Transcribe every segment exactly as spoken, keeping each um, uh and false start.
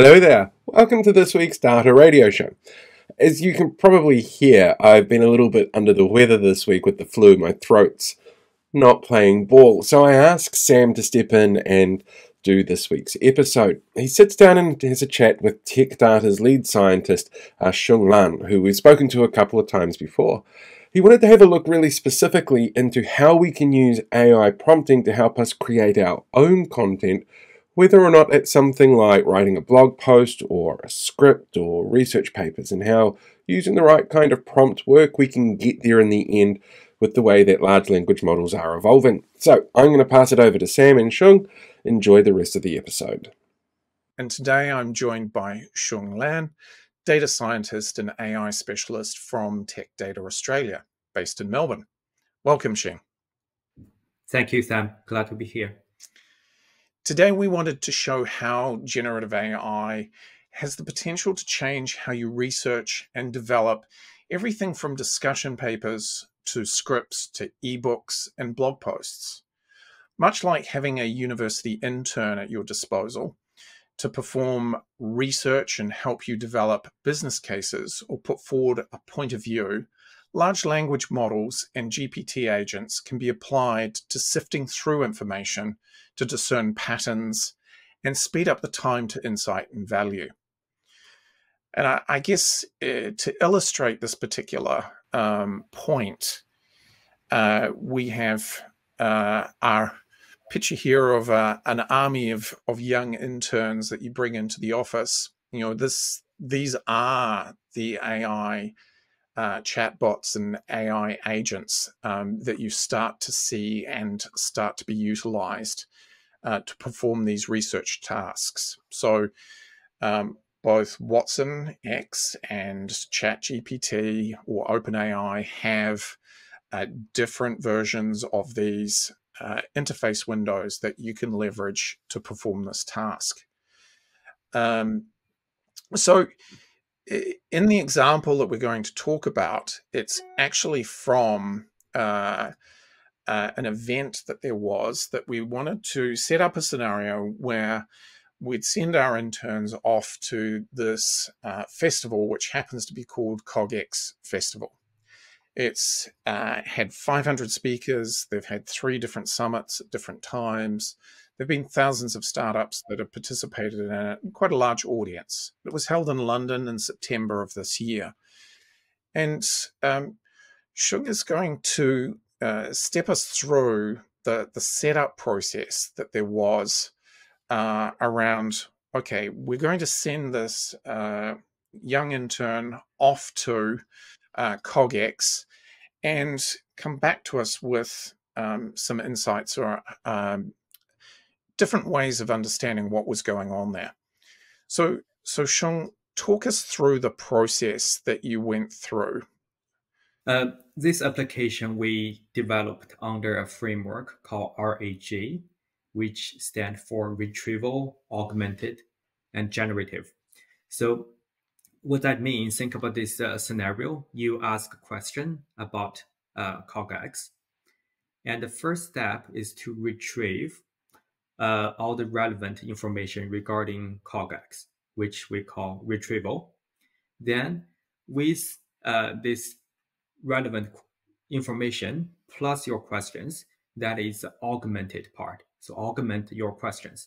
Hello there, welcome to this week's Data Radio Show. As you can probably hear, I've been a little bit under the weather this week with the flu. My throat's not playing ball. So I asked Sam to step in and do this week's episode. He sits down and has a chat with Tech Data's lead scientist, uh, Sheng Lan, who we've spoken to a couple of times before. He wanted to have a look really specifically into how we can use A I prompting to help us create our own content, whether or not it's something like writing a blog post or a script or research papers, and how using the right kind of prompt work, we can get there in the end with the way that large language models are evolving. So I'm going to pass it over to Sam and Sheng. Enjoy the rest of the episode. And today I'm joined by Sheng Lan, data scientist and A I specialist from Tech Data Australia, based in Melbourne. Welcome, Sheng. Thank you, Sam. Glad to be here. Today, we wanted to show how generative A I has the potential to change how you research and develop everything from discussion papers to scripts to ebooks and blog posts. Much like having a university intern at your disposal to perform research and help you develop business cases or put forward a point of view, large language models and G P T agents can be applied to sifting through information to discern patterns and speed up the time to insight and value. And I, I guess uh, to illustrate this particular um, point, uh, we have uh, our picture here of uh, an army of, of young interns that you bring into the office. You know, this, these are the A I Uh, chatbots and A I agents um, that you start to see and start to be utilized uh, to perform these research tasks. So um, both Watson X and ChatGPT or OpenAI have uh, different versions of these uh, interface windows that you can leverage to perform this task. Um, so in the example that we're going to talk about, it's actually from uh, uh, an event that there was that we wanted to set up a scenario where we'd send our interns off to this uh, festival, which happens to be called C O G X Festival. It's uh, had five hundred speakers. They've had three different summits at different times. There have been thousands of startups that have participated in it, quite a large audience. It was held in London in September of this year. And um, Sheng is going to uh, step us through the, the setup process that there was uh, around, okay, we're going to send this uh, young intern off to uh, C O G X and come back to us with um, some insights or um, different ways of understanding what was going on there. So, so Sheng, talk us through the process that you went through. Uh, this application we developed under a framework called R A G, which stands for Retrieval, Augmented, and Generative. So what that means, think about this uh, scenario. You ask a question about uh, C O G X, and the first step is to retrieve Uh, all the relevant information regarding C O G X, which we call retrieval. Then with uh, this relevant information plus your questions, that is the augmented part. So augment your questions.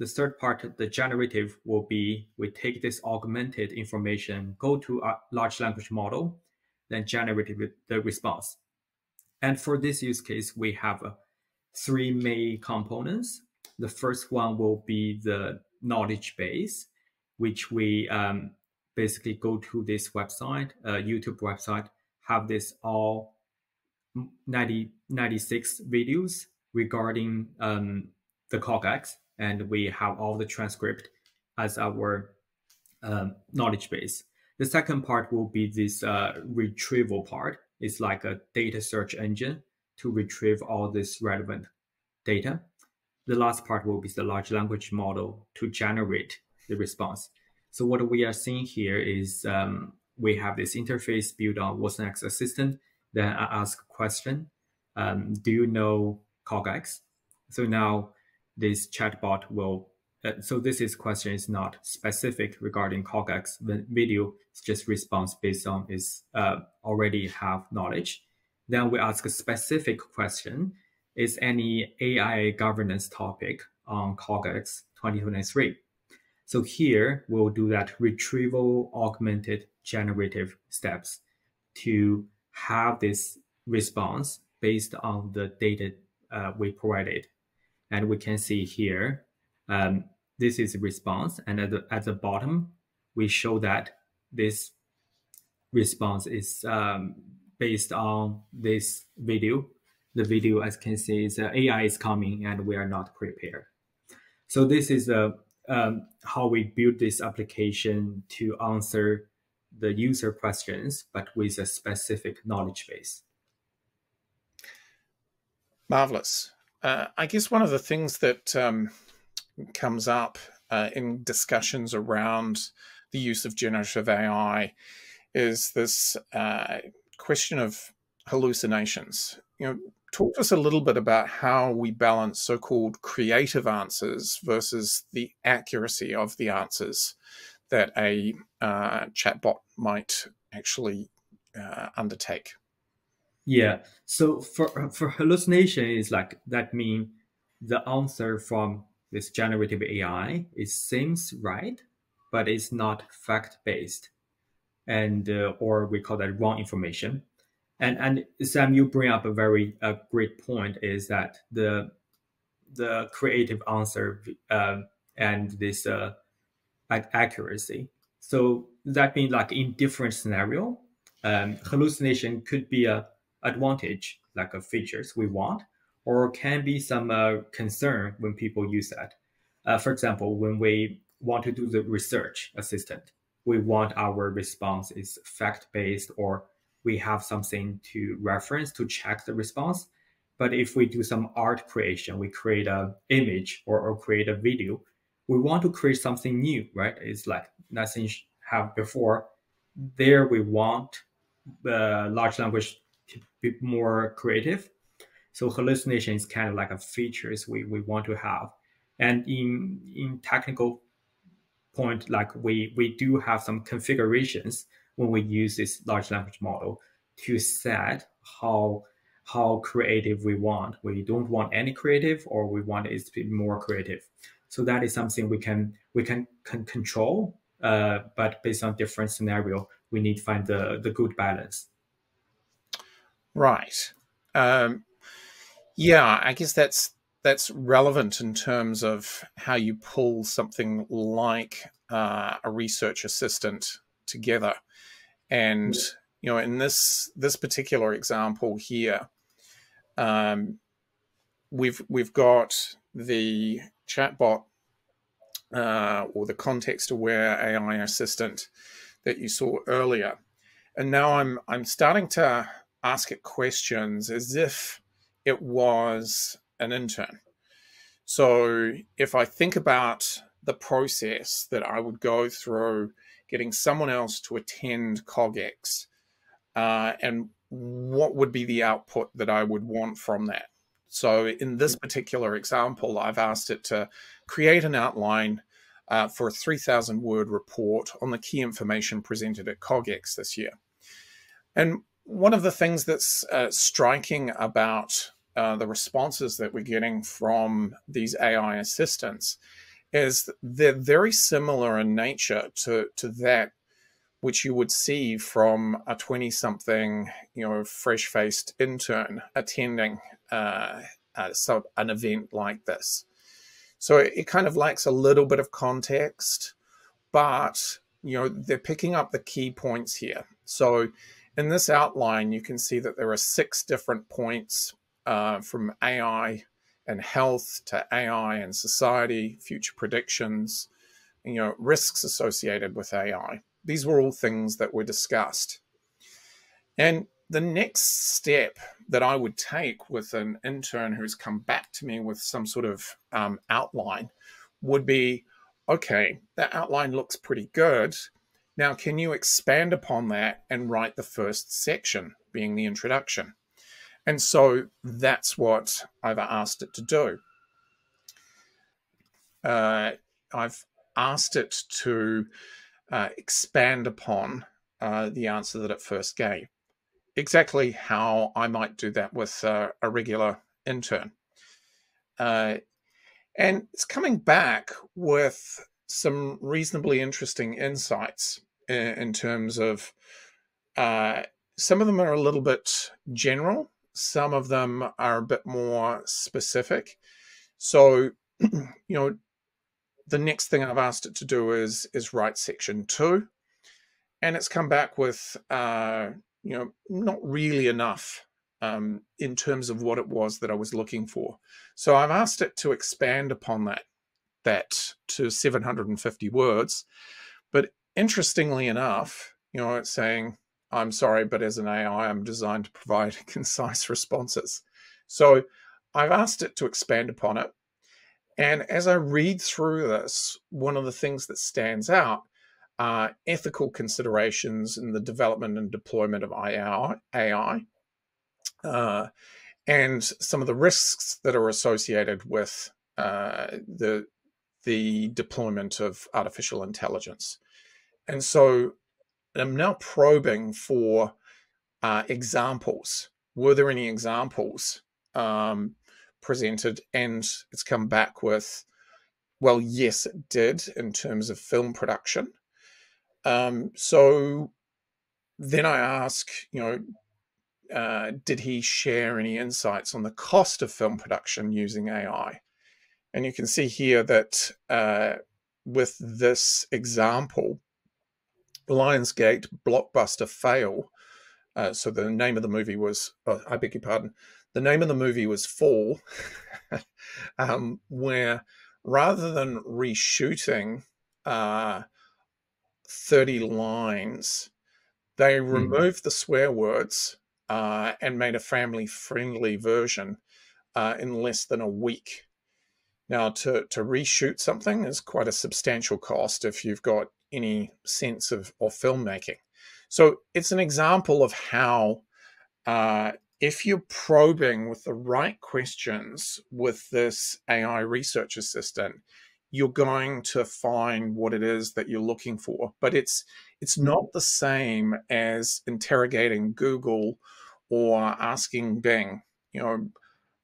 The third part, the generative, will be we take this augmented information, go to a large language model, then generate the response. And for this use case, we have a three main components. The first one will be the knowledge base, which we um, basically go to this website, uh, YouTube website, have this all ninety, ninety-six videos regarding um, the C O G X, and we have all the transcript as our um, knowledge base. The second part will be this uh, retrieval part. It's like a data search engine to retrieve all this relevant data. The last part will be the large language model to generate the response. So what we are seeing here is um, we have this interface built on Watson X Assistant. Then I ask a question, um, do you know C O G X? So now this chatbot will Uh, so this is question is not specific regarding C O G X video. It's just response based on is uh, already have knowledge. Then we ask a specific question. Is any A I governance topic on C O G X twenty twenty-three? So here we'll do that retrieval augmented generative steps to have this response based on the data uh, we provided. And we can see here, um, this is a response. And at the, at the bottom, we show that this response is um, based on this video. The video, as you can see, is uh, A I is coming and we are not prepared. So this is uh, um, how we build this application to answer the user questions, but with a specific knowledge base. Marvelous. Uh, I guess one of the things that um, comes up uh, in discussions around the use of generative A I is this uh, question of hallucinations. You know, talk to us a little bit about how we balance so-called creative answers versus the accuracy of the answers that a uh, chatbot might actually uh, undertake. Yeah. So for for hallucination is like that mean the answer from this generative A I it seems right, but it's not fact-based, and uh, or we call that wrong information. And and Sam, you bring up a very a great point is that the the creative answer uh, and this uh, accuracy. So that means like in different scenario, um, hallucination could be a advantage, like a features we want, or can be some uh, concern when people use that. Uh, for example, when we want to do the research assistant, we want our response is fact-based or we have something to reference to check the response. But if we do some art creation, we create an image or, or create a video, we want to create something new, right? It's like nothing have before. There we want the uh, large language to be more creative. So hallucination is kind of like a features we, we want to have. And in in technical point, like we, we do have some configurations when we use this large language model to set how how creative we want. We don't want any creative or we want it to be more creative. So that is something we can we can, can control, uh, but based on different scenario, we need to find the, the good balance. Right. Um, yeah, I guess that's that's relevant in terms of how you pull something like uh, a research assistant together. And, you know, in this this particular example here, um, we've we've got the chatbot uh, or the context-aware A I assistant that you saw earlier, and now I'm I'm starting to ask it questions as if it was an intern. So if I think about the process that I would go through getting someone else to attend C O G X, uh, and what would be the output that I would want from that? So in this particular example, I've asked it to create an outline uh, for a three thousand word report on the key information presented at C O G X this year. And one of the things that's uh, striking about uh, the responses that we're getting from these A I assistants is they're very similar in nature to, to that which you would see from a twenty-something, you know, fresh-faced intern attending uh, uh, so an event like this. So it, it kind of lacks a little bit of context, but, you know, they're picking up the key points here. So in this outline, you can see that there are six different points uh, from A I and health to A I and society, future predictions, you know, risks associated with A I. These were all things that were discussed. And the next step that I would take with an intern who's come back to me with some sort of um, outline would be, okay, that outline looks pretty good. Now, can you expand upon that and write the first section, being the introduction? And so that's what I've asked it to do. Uh, I've asked it to uh, expand upon uh, the answer that it first gave. Exactly how I might do that with uh, a regular intern. Uh, and it's coming back with some reasonably interesting insights in, in terms of uh, some of them are a little bit general, some of them are a bit more specific. So, you know, the next thing I've asked it to do is, is write section two, and it's come back with, uh, you know, not really enough um, in terms of what it was that I was looking for. So I've asked it to expand upon that, that to seven hundred fifty words. But interestingly enough, you know, it's saying, I'm sorry, but as an A I, I'm designed to provide concise responses. So I've asked it to expand upon it. And as I read through this, one of the things that stands out are ethical considerations in the development and deployment of A I, uh, and some of the risks that are associated with uh, the, the deployment of artificial intelligence. And so I'm now probing for uh, examples. Were there any examples um, presented? And it's come back with, well, yes, it did in terms of film production. Um, so then I ask, you know, uh, did he share any insights on the cost of film production using A I? And you can see here that uh, with this example, Lionsgate blockbuster Fail. Uh, so the name of the movie was, oh, I beg your pardon. The name of the movie was Fall, um, where rather than reshooting uh, thirty lines, they removed mm-hmm. the swear words uh, and made a family-friendly version uh, in less than a week. Now, to, to reshoot something is quite a substantial cost if you've got any sense of, of filmmaking. So it's an example of how uh, if you're probing with the right questions with this A I research assistant, you're going to find what it is that you're looking for. But it's, it's not the same as interrogating Google or asking Bing. You know,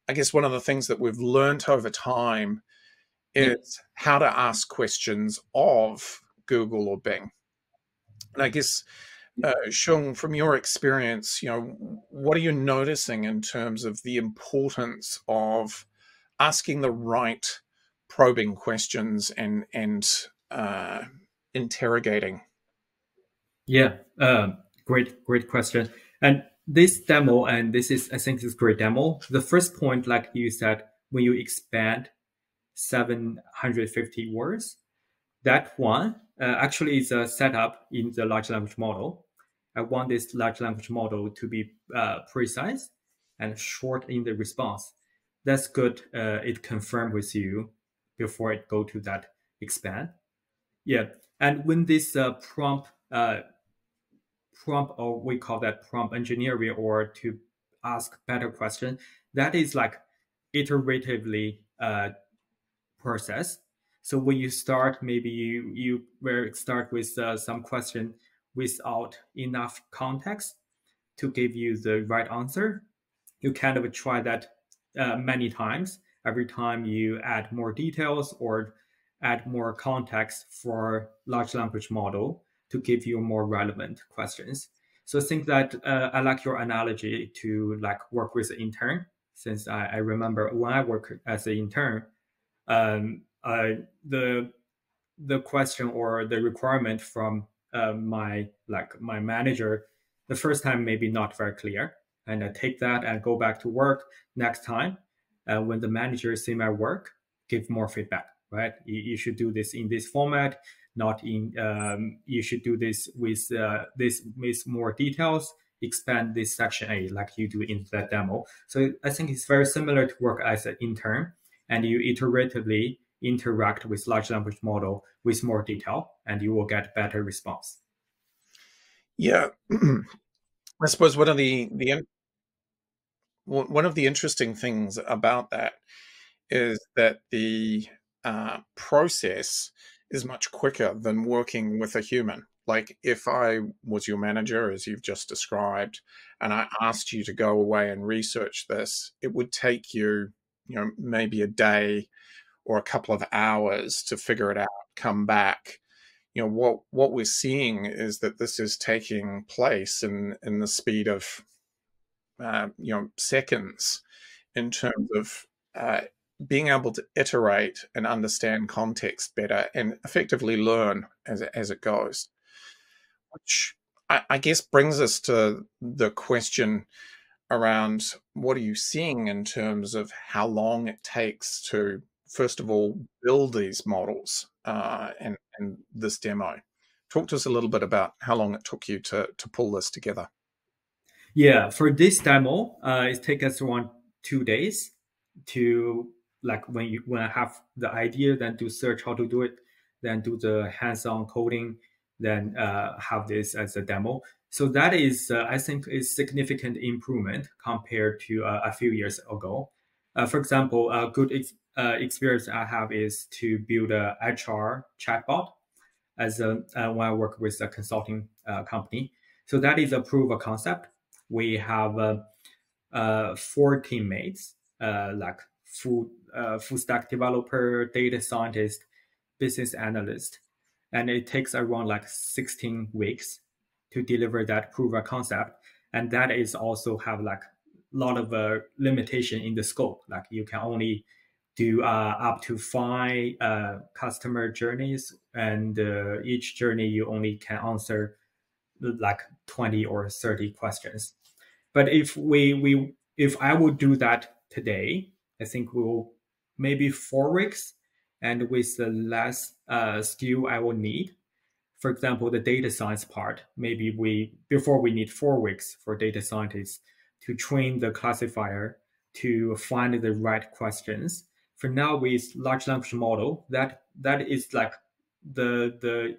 I guess one of the things that we've learned over time is how to ask questions of Google or Bing. And I guess, uh, Sheng, from your experience, you know, what are you noticing in terms of the importance of asking the right probing questions and and uh, interrogating? Yeah, uh, great, great question. And this demo, and this is, I think, this is a great demo. The first point, like you said, when you expand seven hundred fifty words, that one. Uh, actually, it's a setup in the large language model. I want this large language model to be uh, precise and short in the response. That's good. Uh, it confirmed with you before it go to that expand. Yeah, and when this uh, prompt, uh, prompt, or we call that prompt engineering, or to ask better question, that is like iteratively uh, process. So when you start, maybe you, you where start with uh, some question without enough context to give you the right answer. You kind of try that uh, many times. Every time you add more details or add more context for large language model to give you more relevant questions. So I think that uh, I like your analogy to like work with an intern, since I, I remember when I worked as an intern, um, Uh, the the question or the requirement from uh, my like my manager the first time maybe not very clear, and I take that and go back to work next time. Uh, when the manager see my work, give more feedback. Right, you, you should do this in this format, not in. Um, you should do this with uh, this with more details. Expand this section A like you do in that demo. So I think it's very similar to work as an intern, and you iteratively interact with large language model with more detail, and you will get better response. Yeah, I suppose one of the the one of the interesting things about that is that the uh, process is much quicker than working with a human. Like if I was your manager, as you've just described, and I asked you to go away and research this, it would take you, you know, maybe a day or a couple of hours to figure it out, come back. You know, what, what we're seeing is that this is taking place in, in the speed of, uh, you know, seconds in terms of uh, being able to iterate and understand context better and effectively learn as, as it goes. Which I, I guess brings us to the question around what are you seeing in terms of how long it takes to, first of all, build these models uh, and, and this demo. Talk to us a little bit about how long it took you to, to pull this together. Yeah, for this demo, uh, it takes us around two days to, like when you when I have the idea, then do search how to do it, then do the hands-on coding, then uh, have this as a demo. So that is, uh, I think, a significant improvement compared to uh, a few years ago. Uh, for example, a good ex uh, experience I have is to build a H R chatbot as a, uh, when I work with a consulting uh, company. So that is a proof of concept. We have uh, uh, four teammates, uh, like full, uh, full stack developer, data scientist, business analyst. And it takes around like sixteen weeks to deliver that proof of concept. And that is also have like a lot of uh, limitation in the scope. Like you can only do uh, up to five uh, customer journeys. And uh, each journey, you only can answer like twenty or thirty questions. But if we, we if I would do that today, I think we'll maybe four weeks. And with the less uh, skill I will need, for example, the data science part, maybe we, before we need four weeks for data scientists to train the classifier to find the right questions. For now, with large language model, that that is like the, the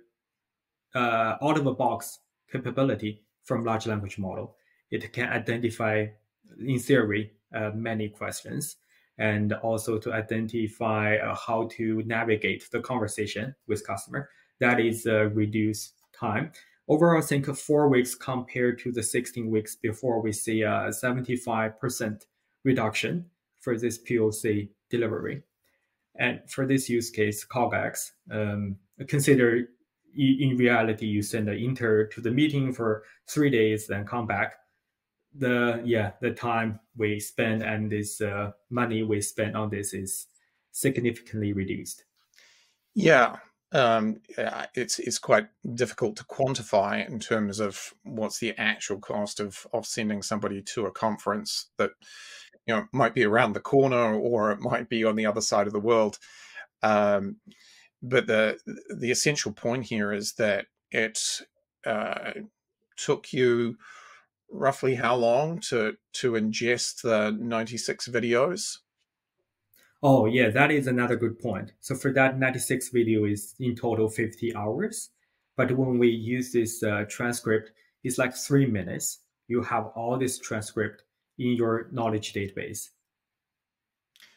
uh, out of the box capability from large language model. It can identify, in theory, uh, many questions. And also to identify uh, how to navigate the conversation with customer. That is uh, reduced time. Overall, I think four weeks compared to the sixteen weeks before, we see a seventy-five percent reduction for this P O C delivery. And for this use case, C O G X, um, consider in reality, you send an intern to the meeting for three days, then come back. The yeah the time we spend and this uh, money we spend on this is significantly reduced. Yeah, um, yeah, it's it's quite difficult to quantify in terms of what's the actual cost of of sending somebody to a conference that, you know, might be around the corner or it might be on the other side of the world. Um, but the the essential point here is that it uh, took you roughly how long to to ingest the ninety-six videos? Oh yeah, that is another good point. So for that ninety-six video is in total fifty hours, but when we use this uh, transcript, it's like three minutes. You have all this transcript in your knowledge database.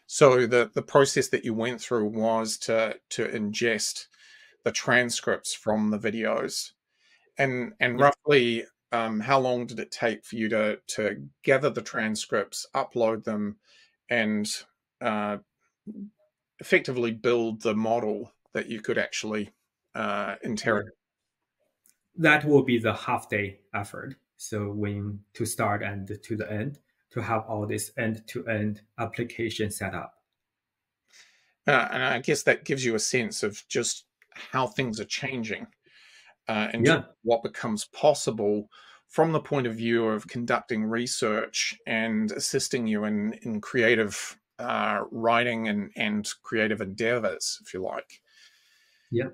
So the the process that you went through was to to ingest the transcripts from the videos, and and yeah. roughly. Um, how long did it take for you to, to gather the transcripts, upload them, and uh, effectively build the model that you could actually uh, interrogate? That will be the half day effort. So when to start and to the end, to have all this end-to-end application set up. Uh, and I guess that gives you a sense of just how things are changing. Uh, and yeah. what becomes possible from the point of view of conducting research and assisting you in, in creative uh, writing and, and creative endeavors, if you like. Yeah.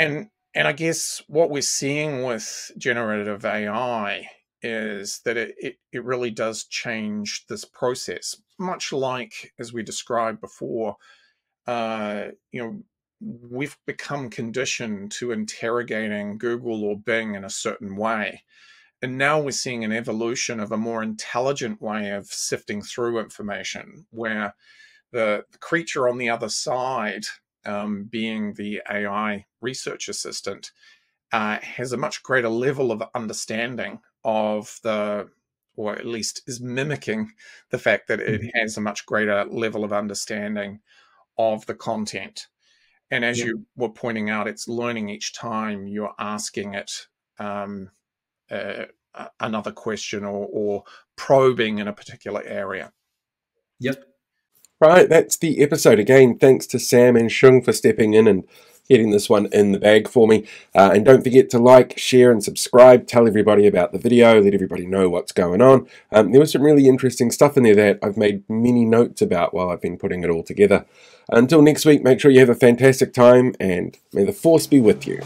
And, and I guess what we're seeing with generative A I is that it, it, it really does change this process, much like, as we described before, uh, you know, we've become conditioned to interrogating Google or Bing in a certain way. And now we're seeing an evolution of a more intelligent way of sifting through information where the creature on the other side um, being the A I research assistant, uh, has a much greater level of understanding of the, or at least is mimicking the fact that it has a much greater level of understanding of the content. And as yeah. you were pointing out, it's learning each time you're asking it um, uh, another question or, or probing in a particular area. Yep. Right, that's the episode. Again, thanks to Sam and Sheng for stepping in and getting this one in the bag for me. Uh, and don't forget to like, share, and subscribe. Tell everybody about the video. Let everybody know what's going on. Um, there was some really interesting stuff in there that I've made many notes about while I've been putting it all together. Until next week, make sure you have a fantastic time, and may the force be with you.